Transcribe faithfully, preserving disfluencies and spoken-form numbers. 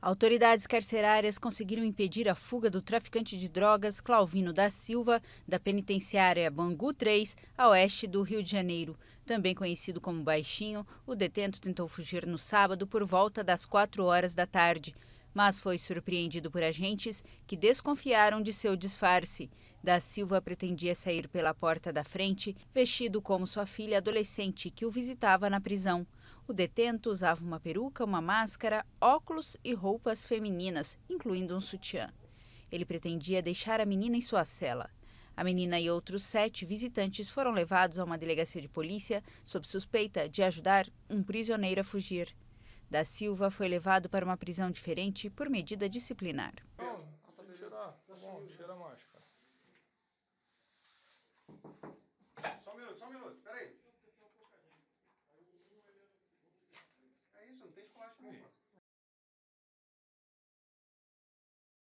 Autoridades carcerárias conseguiram impedir a fuga do traficante de drogas Clauvino da Silva, da penitenciária Bangu três, a oeste do Rio de Janeiro. Também conhecido como Baixinho, o detento tentou fugir no sábado por volta das quatro horas da tarde, mas foi surpreendido por agentes que desconfiaram de seu disfarce. Da Silva pretendia sair pela porta da frente, vestido como sua filha adolescente, que o visitava na prisão. O detento usava uma peruca, uma máscara, óculos e roupas femininas, incluindo um sutiã. Ele pretendia deixar a menina em sua cela. A menina e outros sete visitantes foram levados a uma delegacia de polícia sob suspeita de ajudar um prisioneiro a fugir. Da Silva foi levado para uma prisão diferente por medida disciplinar.